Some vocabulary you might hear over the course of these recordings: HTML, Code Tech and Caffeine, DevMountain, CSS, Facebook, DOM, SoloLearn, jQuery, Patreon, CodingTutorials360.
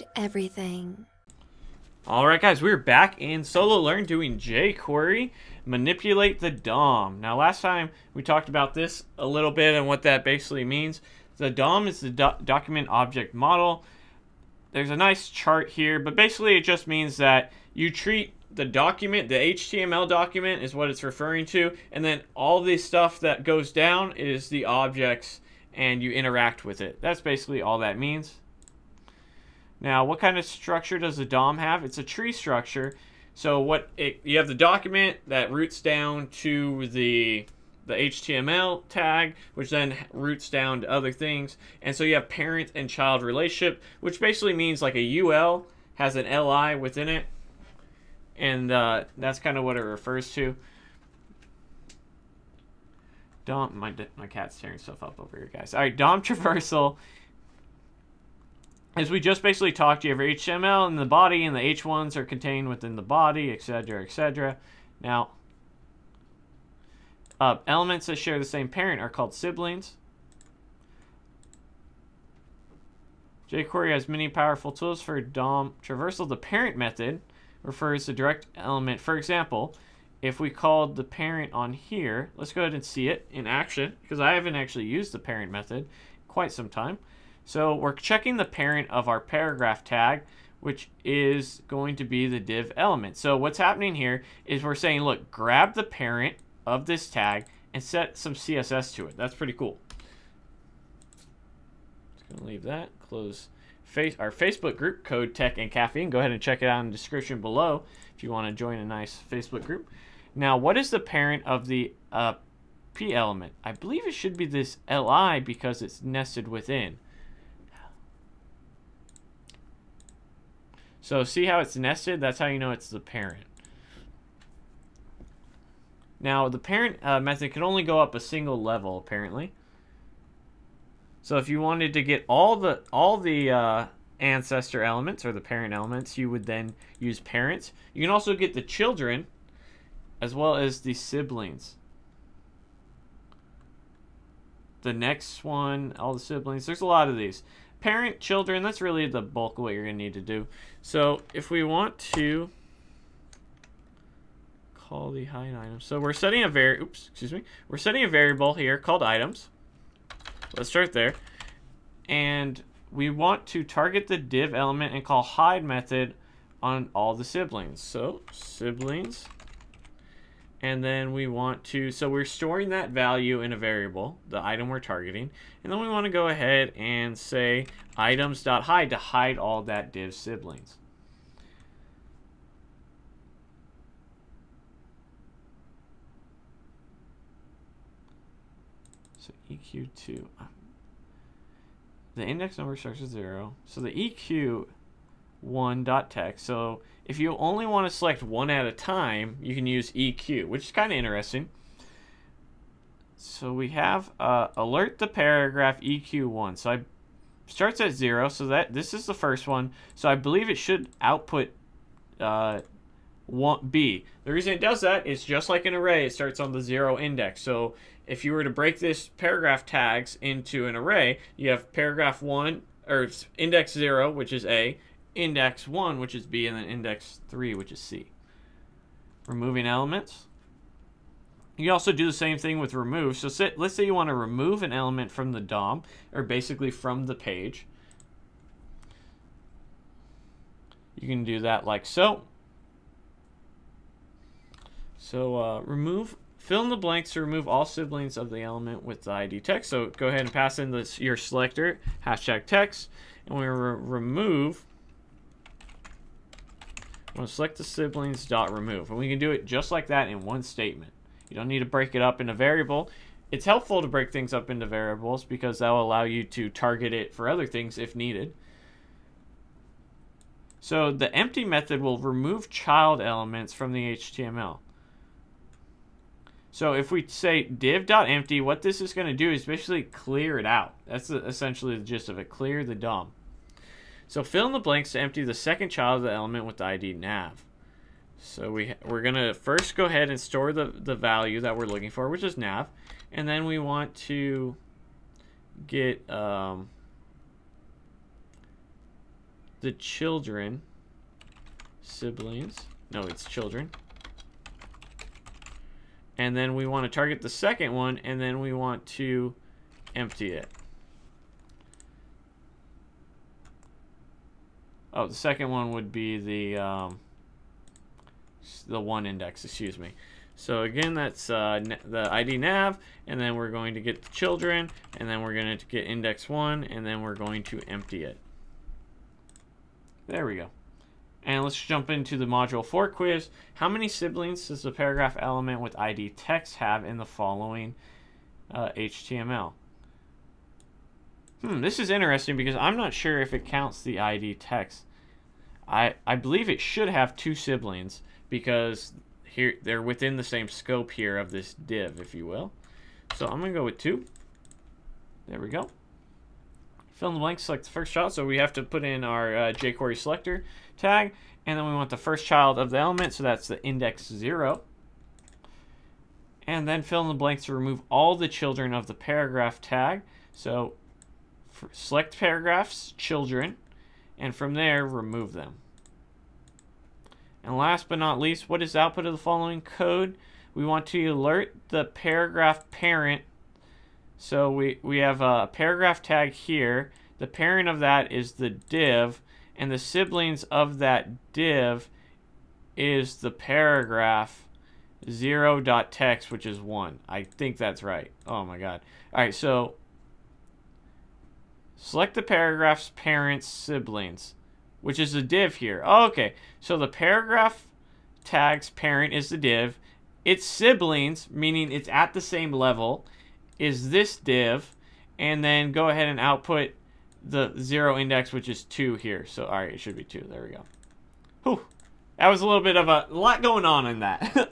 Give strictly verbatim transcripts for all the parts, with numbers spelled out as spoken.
include everything. All right, guys, we're back in SoloLearn doing jQuery, manipulate the D O M. Now, last time we talked about this a little bit and what that basically means. The D O M is the do document object model. There's a nice chart here, but basically it just means that you treat the document, the H T M L document is what it's referring to, and then all the stuff that goes down is the objects and you interact with it. That's basically all that means. Now, what kind of structure does the D O M have? It's a tree structure. So what it, you have the document that roots down to the the H T M L tag, which then roots down to other things. And so you have parent and child relationship, which basically means like a U L has an L I within it. And uh, that's kind of what it refers to. D O M, my, my cat's tearing stuff up over here, guys. All right, D O M traversal. As we just basically talked, you have H T M L in the body, and the H ones are contained within the body, et cetera, et cetera. Now, uh, elements that share the same parent are called siblings. jQuery has many powerful tools for D O M traversal. The parent method refers to direct element. For example, if we called the parent on here, let's go ahead and see it in action, because I haven't actually used the parent method in quite some time. So we're checking the parent of our paragraph tag, which is going to be the div element. So what's happening here is we're saying, look, grab the parent of this tag and set some C S S to it. That's pretty cool. Just gonna leave that, close face, our Facebook group, Code Tech and Caffeine. Go ahead and check it out in the description below if you wanna join a nice Facebook group. Now, what is the parent of the uh, P element? I believe it should be this L I because it's nested within. So see how it's nested? That's how you know it's the parent. Now, the parent uh, method can only go up a single level, apparently. So if you wanted to get all the all the uh, ancestor elements or the parent elements, you would then use parents. You can also get the children as well as the siblings. The next one, all the siblings. There's a lot of these. Parent, children, that's really the bulk of what you're going to need to do. So if we want to call the hide item, so we're setting a var oops, excuse me. We're setting a variable here called items. Let's start there. And we want to target the div element and call hide method on all the siblings. So siblings. And then we want to, so we're storing that value in a variable, the item we're targeting. And then we want to go ahead and say items.hide to hide all that div siblings. So E Q two, the index number starts with zero. So the E Q one dot text. So if you only want to select one at a time, you can use E Q, which is kind of interesting. So we have uh, alert the paragraph E Q one. So I starts at zero, so that this is the first one. So I believe it should output uh, one, B. The reason it does that is just like an array, it starts on the zero index. So if you were to break this paragraph tags into an array, you have paragraph one, or index zero, which is A, index one, which is B, and then index three, which is C. Removing elements. You also do the same thing with remove. So sit, let's say you want to remove an element from the D O M, or basically from the page. You can do that like so. So uh, remove, fill in the blanks to remove all siblings of the element with the I D text. So go ahead and pass in this, your selector, hashtag text, and we re remove I'm going to select the siblings dot remove, and we can do it just like that in one statement. You don't need to break it up in a variable. It's helpful to break things up into variables because that will allow you to target it for other things if needed. So the empty method will remove child elements from the H T M L. So if we say div.empty, what this is going to do is basically clear it out. That's essentially the gist of it. Clear the D O M. So fill in the blanks to empty the second child of the element with the I D nav. So we, we're gonna first go ahead and store the, the value that we're looking for, which is nav. And then we want to get um, the children, siblings, no, it's children. And then we want to target the second one, and then we want to empty it. Oh, the second one would be the um, the one index, excuse me. So again, that's uh, the I D nav, and then we're going to get the children, and then we're going to get index one, and then we're going to empty it. There we go. And let's jump into the module four quiz. How many siblings does the paragraph element with I D text have in the following uh, H T M L? Hmm, this is interesting because I'm not sure if it counts the I D text. I, I believe it should have two siblings because here they're within the same scope here of this div, if you will. So I'm gonna go with two. There we go. Fill in the blank, select the first child. So we have to put in our uh, jQuery selector tag, and then we want the first child of the element, so that's the index zero. And then fill in the blanks to remove all the children of the paragraph tag. So select paragraphs, children, and from there remove them. And last but not least, what is the output of the following code? We want to alert the paragraph parent. So we, we have a paragraph tag here. The parent of that is the div, and the siblings of that div is the paragraph zero dot text, which is one. I think that's right. Oh my God. All right, so select the paragraph's parents' siblings, which is the div here. Oh, okay, so the paragraph tag's parent is the div. Its siblings, meaning it's at the same level, is this div. And then go ahead and output the zero index, which is two here. So, all right, it should be two. There we go. Whew. That was a little bit of a lot going on in that.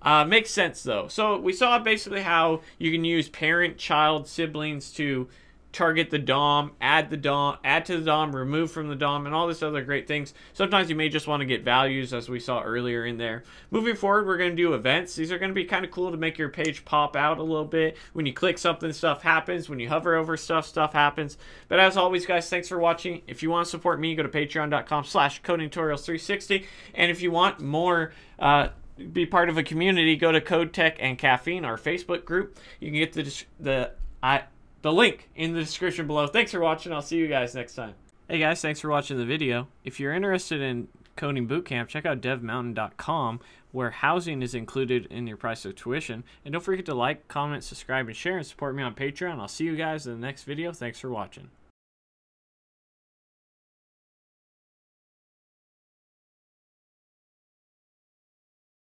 uh, makes sense, though. So we saw basically how you can use parent, child, siblings to target the D O M, add the D O M, add to the D O M, remove from the D O M, and all this other great things. Sometimes you may just want to get values, as we saw earlier in there. Moving forward, we're going to do events. These are going to be kind of cool to make your page pop out a little bit. When you click something, stuff happens. When you hover over stuff, stuff happens. But as always, guys, thanks for watching. If you want to support me, go to patreon dot com slash coding tutorials three sixty. And if you want more uh, be part of a community, go to Code Tech and Caffeine, our Facebook group. You can get the the I. The link in the description below. Thanks for watching. I'll see you guys next time. Hey guys, thanks for watching the video. If you're interested in coding bootcamp, check out dev mountain dot com, where housing is included in your price of tuition. And don't forget to like, comment, subscribe, and share, and support me on Patreon. I'll see you guys in the next video. Thanks for watching.